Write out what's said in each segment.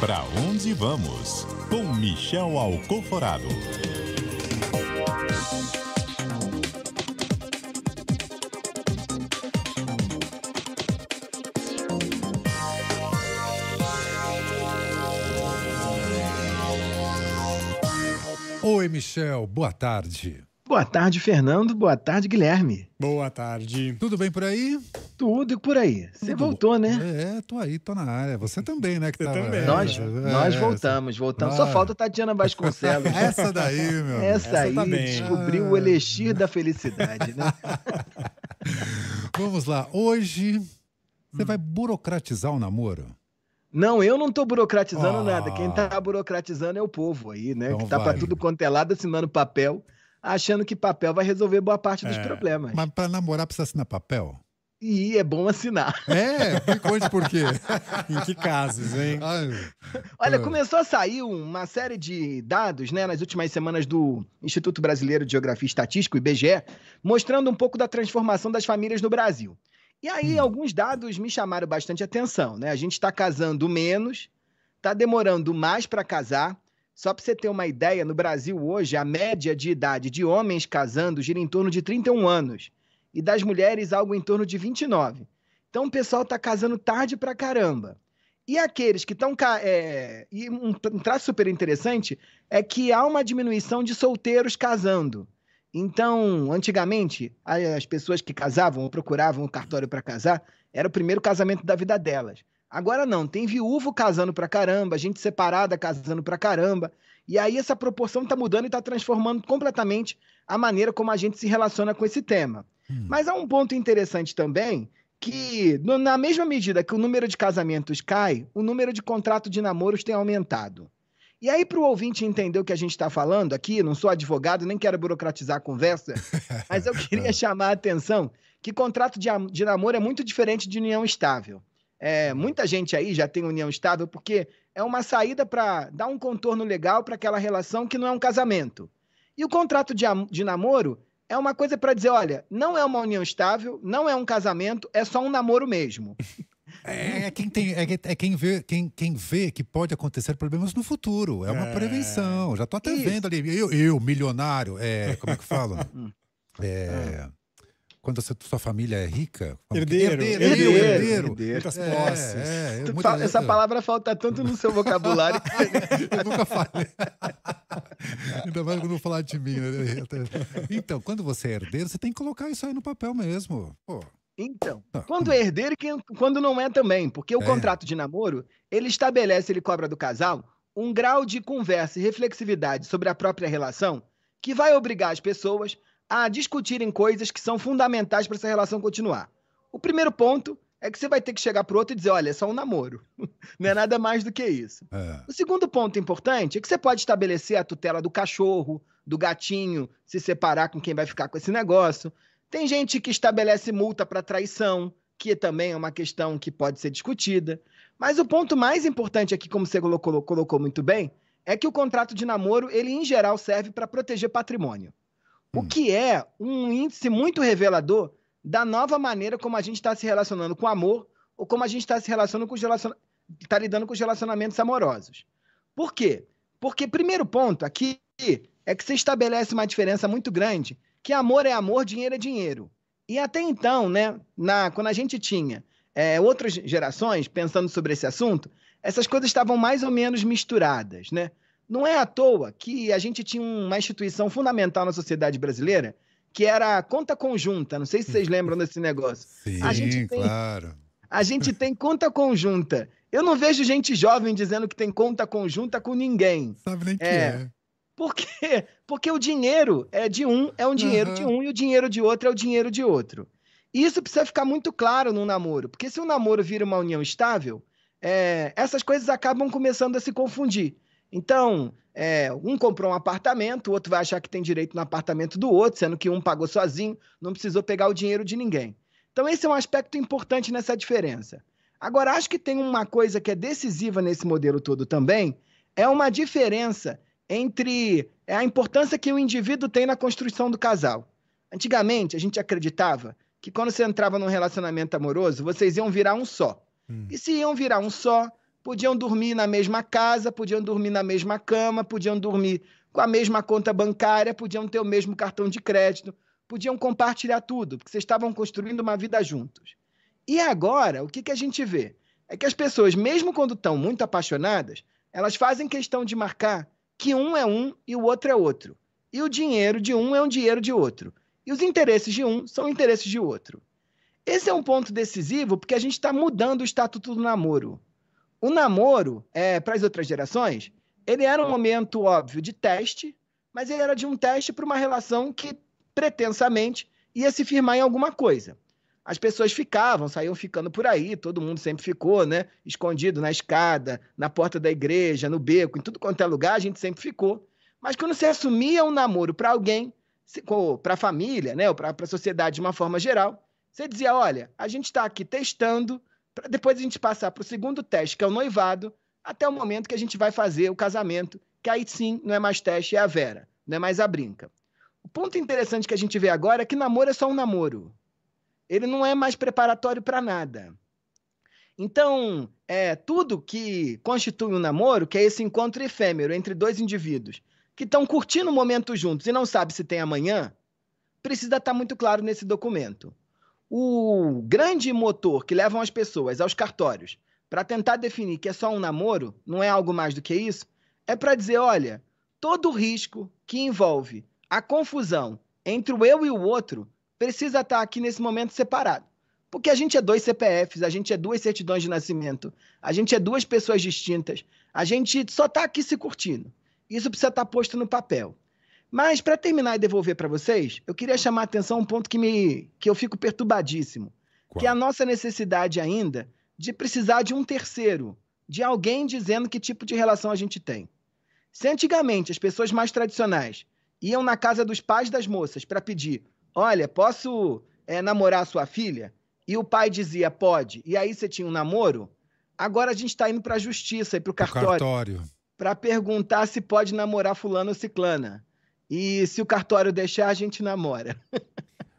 Pra onde vamos? Com Michel Alcoforado. Oi, Michel, boa tarde. Boa tarde, Fernando. Boa tarde, Guilherme. Boa tarde. Tudo bem por aí? Tudo por aí. Você voltou, né? É, tô aí, tô na área. Você também, né? Que tá... também. Nós voltamos. Só falta a Tatiana Vasconcelos. Essa daí, meu amigo. Essa aí tá descobriu o elixir da felicidade, né? Vamos lá. Hoje, você vai burocratizar o namoro? Não, eu não tô burocratizando nada. Quem tá burocratizando é o povo aí, né? Então que tá pra tudo quanto é lado assinando papel, achando que papel vai resolver boa parte dos problemas. Mas para namorar precisa assinar papel? E é bom assinar. É? Me conte por quê. Em que casos, hein? Olha, começou a sair uma série de dados, né, nas últimas semanas do Instituto Brasileiro de Geografia e Estatística, o IBGE, mostrando um pouco da transformação das famílias no Brasil. E aí, alguns dados me chamaram bastante atenção, né? A gente está casando menos, está demorando mais para casar. Só para você ter uma ideia, no Brasil hoje, a média de idade de homens casando gira em torno de 31 anos e das mulheres algo em torno de 29. Então o pessoal está casando tarde pra caramba. E aqueles que estão... E um traço super interessante é que há uma diminuição de solteiros casando. Então, antigamente, as pessoas que casavam ou procuravam um cartório para casar era o primeiro casamento da vida delas. Agora não, tem viúvo casando pra caramba, gente separada casando pra caramba. E aí essa proporção tá mudando e tá transformando completamente a maneira como a gente se relaciona com esse tema. Mas há um ponto interessante também, que na mesma medida que o número de casamentos cai, o número de contratos de namoros tem aumentado. E aí, para o ouvinte entender o que a gente está falando aqui, não sou advogado, nem quero burocratizar a conversa, mas eu queria chamar a atenção que contrato de namoro é muito diferente de união estável. Muita gente aí já tem união estável porque é uma saída para dar um contorno legal para aquela relação que não é um casamento. E o contrato de namoro é uma coisa para dizer, olha, não é uma união estável, não é um casamento, é ssó um namoro mesmo. É quem vê que pode acontecer problemas no futuro. É uma prevenção. Já estou até vendo ali. Eu milionário, como é que eu falo? Quando sua família é rica... Herdeiro. Muitas posses. Essa palavra falta tanto no seu vocabulário. Eu nunca falei. Ainda mais quando eu falar de mim. Né? Então, quando você é herdeiro, você tem que colocar isso aí no papel mesmo. Pô. Então, quando é herdeiro e quando não é também. Porque o contrato de namoro, ele estabelece, ele cobra do casal, um grau de conversa e reflexividade sobre a própria relação que vai obrigar as pessoas a discutirem coisas que são fundamentais para essa relação continuar. O primeiro ponto é que você vai ter que chegar para o outro e dizer, olha, é só um namoro. Não é nada mais do que isso. O segundo ponto importante é que você pode estabelecer a tutela do cachorro, do gatinho, se separar com quem vai ficar com esse negócio. Tem gente que estabelece multa para traição, que também é uma questão que pode ser discutida. Mas o ponto mais importante aqui, como você colocou muito bem, é que o contrato de namoro, ele em geral serve para proteger patrimônio. O que é um índice muito revelador da nova maneira como a gente está se relacionando com o amor ou como a gente está se relacionando com está lidando com os relacionamentos amorosos. Por quê? Porque primeiro ponto aqui é que você estabelece uma diferença muito grande, que amor é amor, dinheiro é dinheiro. E até então, né, quando a gente tinha outras gerações pensando sobre esse assunto, essas coisas estavam mais ou menos misturadas, né? Não é à toa que a gente tinha uma instituição fundamental na sociedade brasileira, que era a conta conjunta. Não sei se vocês lembram desse negócio. Sim, claro. A gente tem conta conjunta. Eu não vejo gente jovem dizendo que tem conta conjunta com ninguém. Sabe nem o que é. Por quê? Porque o dinheiro é um dinheiro de um e o dinheiro de outro é o dinheiro de outro. E isso precisa ficar muito claro no namoro, porque se o namoro vira uma união estável, essas coisas acabam começando a se confundir. Então, um comprou um apartamento, o outro vai achar que tem direito no apartamento do outro, sendo que um pagou sozinho, não precisou pegar o dinheiro de ninguém. Então, esse é um aspecto importante nessa diferença. Agora, acho que tem uma coisa que é decisiva nesse modelo todo também, é uma diferença entre a importância que o indivíduo tem na construção do casal. Antigamente, a gente acreditava que quando você entrava num relacionamento amoroso, vocês iam virar um só. E se iam virar um só, podiam dormir na mesma casa, podiam dormir na mesma cama, podiam dormir com a mesma conta bancária, podiam ter o mesmo cartão de crédito, podiam compartilhar tudo, porque vocês estavam construindo uma vida juntos. E agora, o que, que a gente vê? É que as pessoas, mesmo quando estão muito apaixonadas, elas fazem questão de marcar que um é um e o outro é outro. E o dinheiro de um é um dinheiro de outro. E os interesses de um são interesses de outro. Esse é um ponto decisivo porque a gente está mudando o estatuto do namoro. O namoro, para as outras gerações, ele era um momento óbvio de teste, mas ele era de um teste para uma relação que, pretensamente, ia se firmar em alguma coisa. As pessoas ficavam, saíam ficando por aí, todo mundo sempre ficou, né? Escondido na escada, na porta da igreja, no beco, em tudo quanto é lugar, a gente sempre ficou. Mas quando você assumia um namoro para alguém, para a família, né? Ou para a sociedade de uma forma geral, você dizia, olha, a gente está aqui testando, para depois a gente passar para o segundo teste, que é o noivado, até o momento que a gente vai fazer o casamento, que aí sim não é mais teste, é a Vera, não é mais a brinca. O ponto interessante que a gente vê agora é que namoro é só um namoro. Ele não é mais preparatório para nada. Então, tudo que constitui um namoro, que é esse encontro efêmero entre dois indivíduos que estão curtindo o momento juntos e não sabe se tem amanhã, precisa estar muito claro nesse documento. O grande motor que levam as pessoas aos cartórios para tentar definir que é só um namoro, não é algo mais do que isso, é para dizer, olha, todo o risco que envolve a confusão entre o eu e o outro precisa estar aqui nesse momento separado. Porque a gente é dois CPFs, a gente é duas certidões de nascimento, a gente é duas pessoas distintas, a gente só está aqui se curtindo. Isso precisa estar posto no papel. Mas, para terminar e devolver para vocês, eu queria chamar a atenção um ponto que eu fico perturbadíssimo, que é a nossa necessidade ainda de precisar de um terceiro, de alguém dizendo que tipo de relação a gente tem. Se antigamente as pessoas mais tradicionais iam na casa dos pais das moças para pedir, olha, posso namorar a sua filha? E o pai dizia, pode, e aí você tinha um namoro, agora a gente está indo para a justiça e para o cartório para perguntar se pode namorar fulano ou ciclana. E se o cartório deixar, a gente namora.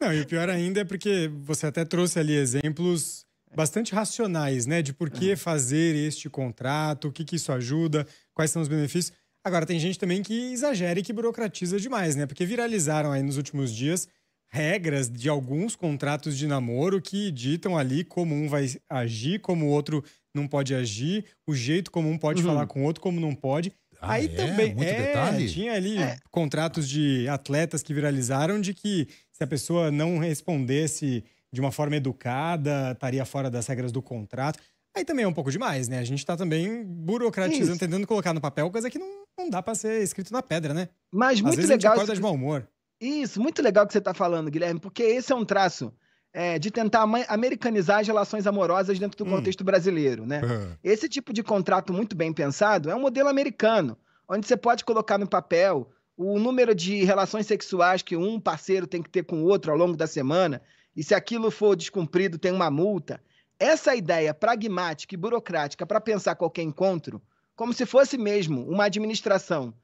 Não, e o pior ainda é porque você até trouxe ali exemplos bastante racionais, né? De por que fazer este contrato, o que, que isso ajuda, quais são os benefícios. Agora, tem gente também que exagera e que burocratiza demais, né? Porque viralizaram aí nos últimos dias regras de alguns contratos de namoro que ditam ali como um vai agir, como o outro não pode agir, o jeito como um pode falar com o outro, como não pode. Aí também, muito detalhe. Tinha ali contratos de atletas que viralizaram de que se a pessoa não respondesse de uma forma educada, estaria fora das regras do contrato. Aí também é um pouco demais, né? A gente está também burocratizando, tentando colocar no papel coisa que não dá para ser escrito na pedra, né? Mas muito legal. Acorda de mau humor. Isso, muito legal que você está falando, Guilherme, porque esse é um traço de tentar americanizar as relações amorosas dentro do contexto brasileiro, né? Esse tipo de contrato muito bem pensado é um modelo americano, onde você pode colocar no papel o número de relações sexuais que um parceiro tem que ter com o outro ao longo da semana, e se aquilo for descumprido, tem uma multa. Essa ideia pragmática e burocrática para pensar qualquer encontro, como se fosse mesmo uma administração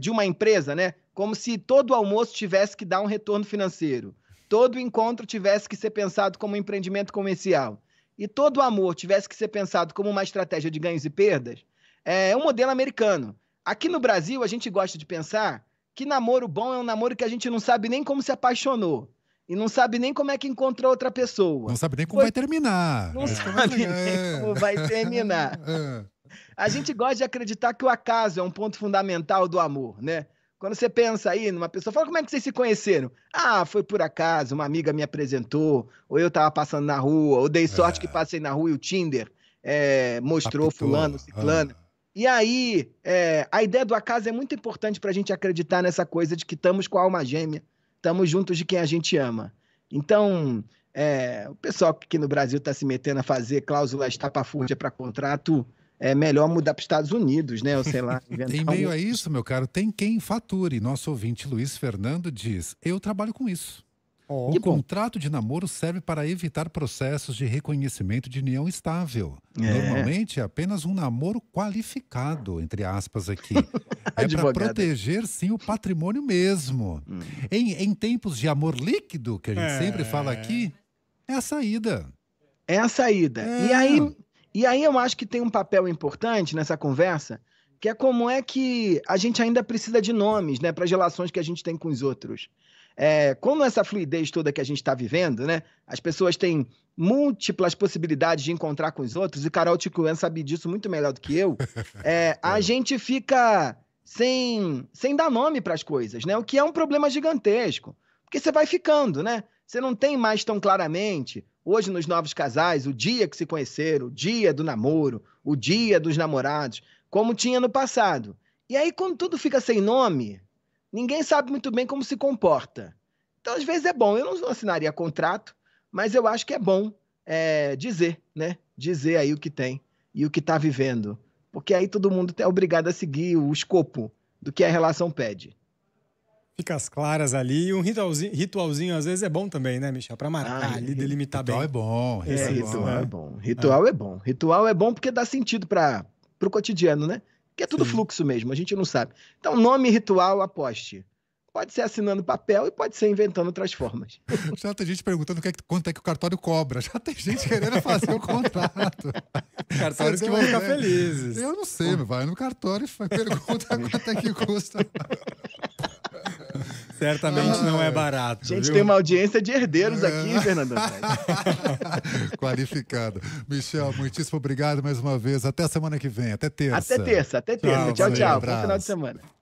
de uma empresa, né? Como se todo almoço tivesse que dar um retorno financeiro, todo encontro tivesse que ser pensado como um empreendimento comercial e todo amor tivesse que ser pensado como uma estratégia de ganhos e perdas, é um modelo americano. Aqui no Brasil, a gente gosta de pensar que namoro bom é um namoro que a gente não sabe nem como se apaixonou. E não sabe nem como é que encontrou outra pessoa. Não sabe nem como vai terminar. Não sabe nem como vai terminar. A gente gosta de acreditar que o acaso é um ponto fundamental do amor, né? Quando você pensa aí numa pessoa, fala, como é que vocês se conheceram? Ah, foi por acaso, uma amiga me apresentou, ou eu tava passando na rua, ou dei sorte que passei na rua e o Tinder mostrou apitou. Fulano, ciclana. E aí, a ideia do acaso é muito importante pra gente acreditar nessa coisa de que estamos com a alma gêmea, estamos juntos de quem a gente ama. Então, o pessoal que aqui no Brasil está se metendo a fazer cláusulas tapafúrdia para contrato, é melhor mudar para os Estados Unidos, né? Ou sei lá. Em meio a isso, meu caro, tem quem fature. Nosso ouvinte Luiz Fernando diz, eu trabalho com isso. O contrato de namoro serve para evitar processos de reconhecimento de união estável. Normalmente é apenas um namoro qualificado, entre aspas aqui. É para proteger, sim, o patrimônio mesmo. Em tempos de amor líquido, que a gente sempre fala aqui, é a saída. É a saída. E aí, E aí eu acho que tem um papel importante nessa conversa, que é como é que a gente ainda precisa de nomes, né, para as relações que a gente tem com os outros. Como essa fluidez toda que a gente está vivendo, né, as pessoas têm múltiplas possibilidades de encontrar com os outros, e Carol Ticuén sabe disso muito melhor do que eu, a gente fica sem dar nome para as coisas, né, o que é um problema gigantesco, porque você vai ficando, né? Você não tem mais tão claramente, hoje nos novos casais, o dia que se conheceram, o dia do namoro, o dia dos namorados, como tinha no passado. E aí, quando tudo fica sem nome, ninguém sabe muito bem como se comporta. Então, às vezes é bom. Eu não assinaria contrato, mas eu acho que é bom dizer, né? Dizer aí o que tem e o que está vivendo. Porque aí todo mundo é obrigado a seguir o escopo do que a relação pede. Fica as claras ali. E um ritualzinho às vezes é bom também, né, Michel? Para marcar ali, delimitar bem. Ritual é bom. Ritual é bom porque dá sentido para... para o cotidiano, né? Que é tudo fluxo mesmo, a gente não sabe. Então, nome ritual, aposte. Pode ser assinando papel e pode ser inventando outras formas. Já tem gente perguntando quanto é que o cartório cobra. Já tem gente querendo fazer o contrato. Cartórios que vão ficar felizes. Eu não sei, vai no cartório e pergunta quanto é que custa. Certamente não é barato. A gente tem uma audiência de herdeiros aqui, Fernando. Qualificado. Michel, muitíssimo obrigado mais uma vez. Até semana que vem. Até terça. Tchau, tchau. Bom final de semana.